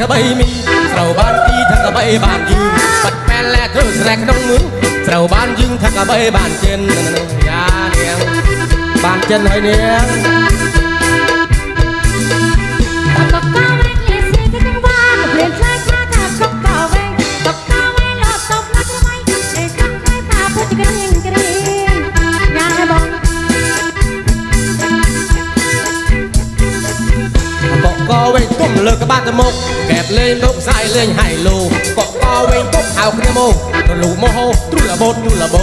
ก็ใบมีเจ้าบ้านตีทางก็ใบบานยิงปัดแม่แลเธอแสกน้องมือเจ้าบ้านยิงทางก็ใบบานเจนยาเนียงบานเจนให้เนียงก็เว้นก้มเลิกกับบ้านตะมกแกบเล่นนกใส่เล่นไฮโลก็เว้นก้มเอาขึ้นโมตลุโมโหตรุละบดตรุละบ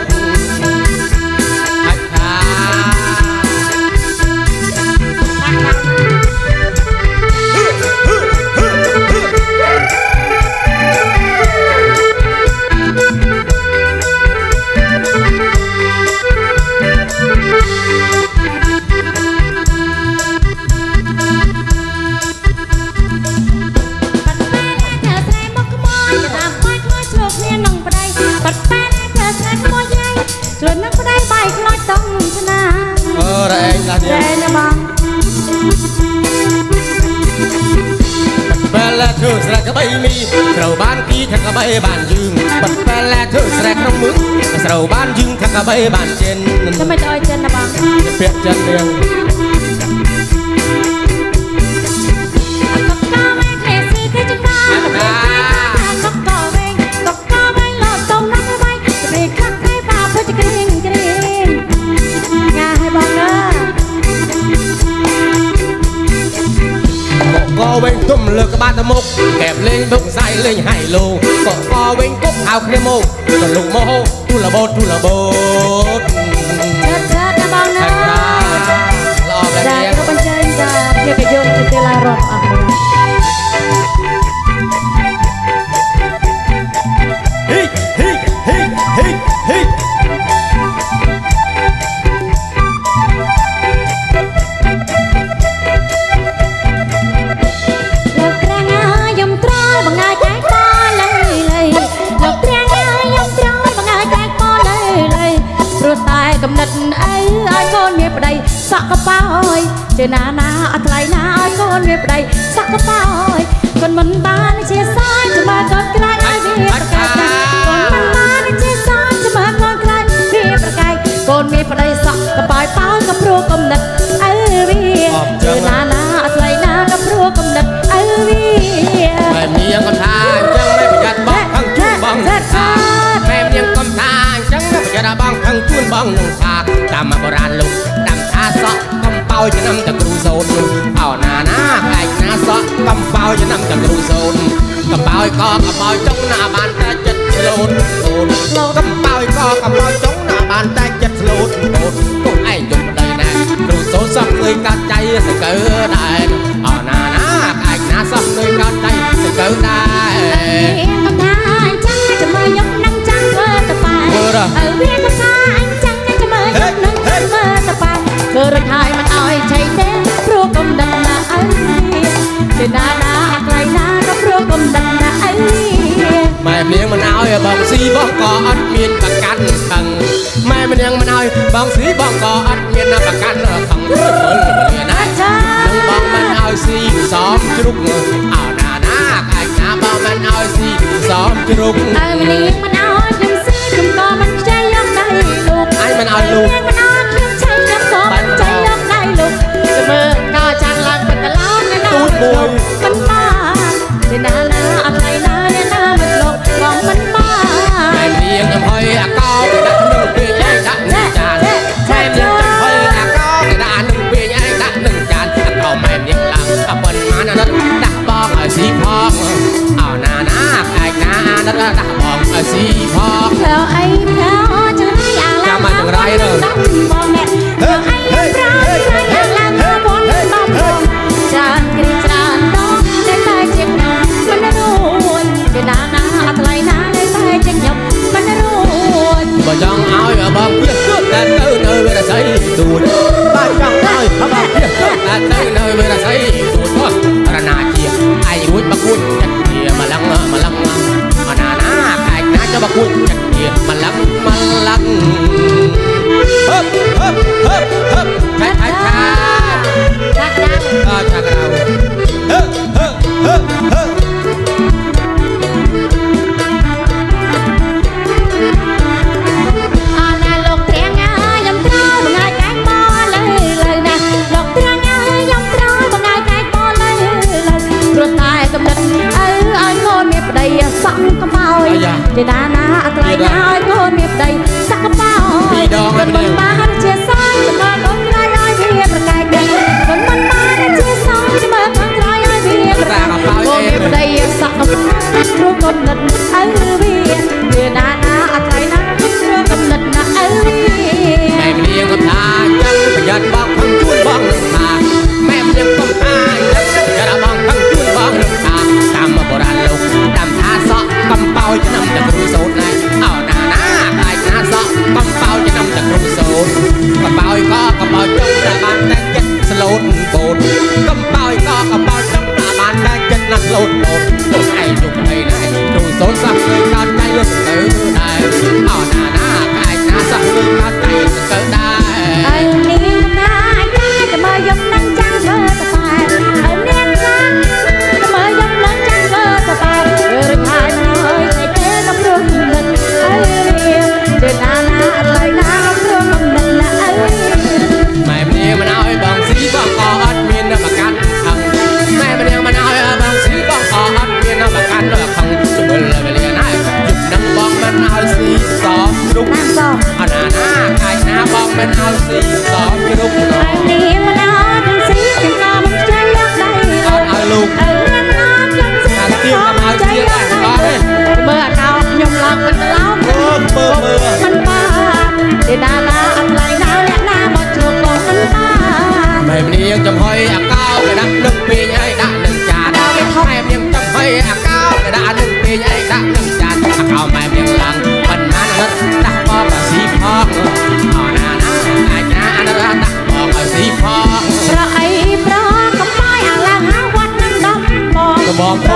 ดฮักฮาเราบ้านพี่ทางกระใบบ้านยืงบัดแปลแลเธอแสกน้องมึงเราบ้านยืงทางกระใบบ้านเจนทำไมจะอ้อยเจนนะบังเปียกเจนเดียงก้มเลิกกับบ้านตะมกแกบเล่นนกใส่เล่นไฮโลก็เว้นก้มเอาขึ้นโมตลุโมโหตุละบดตุละบดเชิดนะบังนะรอแบบนี้ก็เป็นเชิดจ้าเก็บไปโยนจิตใจลายรอดอ่ะสักกระป๋าอ้อยเจอหน้าหน้าอัดไหลหน้าอ้อยคนเว็บใดสักกระป๋าอ้อยคนมันบ้านเชี่ยซ้ายจะมากอดกระไรเวียประกายคนมันบ้านเชี่ยซ้ายจะมากอดกระไรเวียประกายคนเว็บใดสักกระป๋ายป้ากับรัวกำนัดเอวีเจอหน้าหน้าอัดไหลหน้ากับรัวกำนัดเอวีแม่เมียงกำทางจังไม่ประหยัดบ้างทั้งจุนบ้างแม่เมียงกำทางจังไม่ประหยัดบ้างทั้งจุนบ้างนุ่งผ้าตามมาโบราณลุกสะกำเป่าจะนำจากรูโซนเอาหน้าหน้าไก่หน้าสะกำเป่าจะนำจากรูโซนกำเป่าก็กำเป่าจ้องหน้าบานแต่จัดโลนโลนกำเป่าก็กำเป่าจ้องหน้าบานแต่จัดโลนโลนตัวไอ้จุดเลยนะรูโซนสักเลยกระใจสเกิดได้เอาหน้าหน้าไก่หน้าสะเลยกระใจสเกิดได้จะมายกนั่งจังเธอจะไปเวียนมาซ่าอันจังจะมายกนั่งจังเธอจะไปเธอรักไทยมันอ้อยใช่เต้นพรูกมดังนะไอ้เจนานาไกลนาก็พรูกมดังนะไอ้แม่เมียงมันอ้อยบองสีบองกอดเมียนประกันขังแม่เมียงมันอ้อยบองสีบองกอดเมียนประกันขังรุ่นเหมือนเมียนะจังบองมันอ้อยสีสองจุกเอาหน้าหน้าไกลนาบองมันอ้อยสีสองจุกไอ้เมียงมันอ้อยยังสีจุกกอมันใจยังได้ลูกไอ้มันอ้อยลูกมันบ้าเจนานาอะไรนาเนนามันหลอกหลอกมันบ้าแม่เมียงจำพอยอาก้าวแต่ด่าหนึ่งเดือนได้ด่าหนึ่งจานแม่เมียงจำพอยอาก้าวแต่ด่าหนึ่ง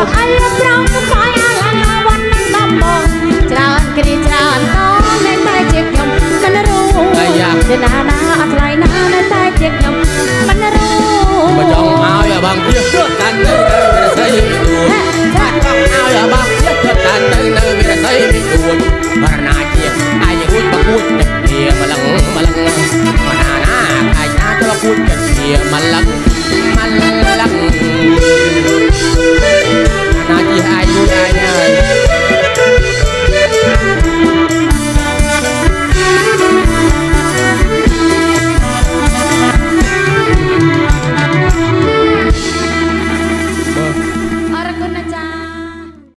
I love you.